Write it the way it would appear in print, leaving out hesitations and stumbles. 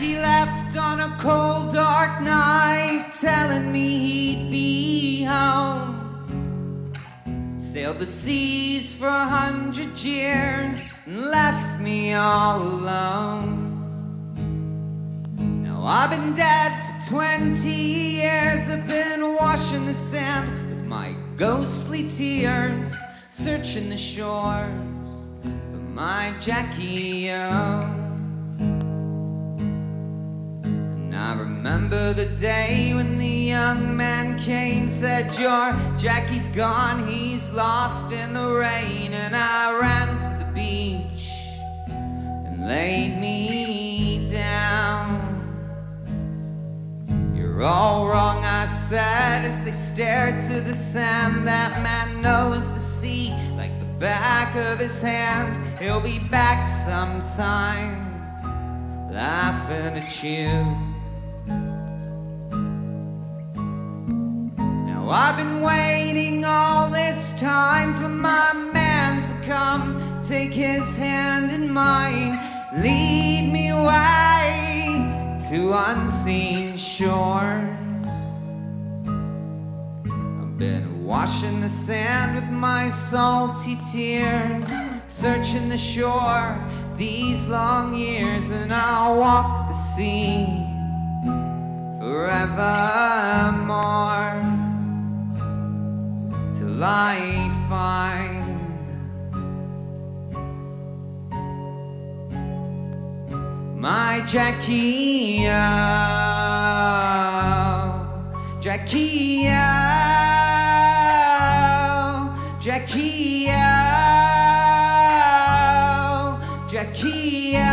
Jackie left on a cold, dark night, telling me he'd be home. Sailed the seas for 100 years and left me all alone. Now I've been dead for 20 years. I've been washing the sand with my ghostly tears, searching the shores for my Jackie, oh. I remember the day when the young man came, said, "Your Jackie's gone, he's lost in the rain." And I ran to the beach and laid me down. "You're all wrong," I said, as they stared to the sand. "That man knows the sea like the back of his hand. He'll be back sometime, laughing at you." I've been waiting all this time for my man to come, take his hand in mine, lead me away to unseen shores. I've been washing the sand with my salty tears, searching the shore these long years, and I'll walk the sea forevermore. I find my Jackie, oh, Jackie, oh, Jackie, oh, Jackie, oh.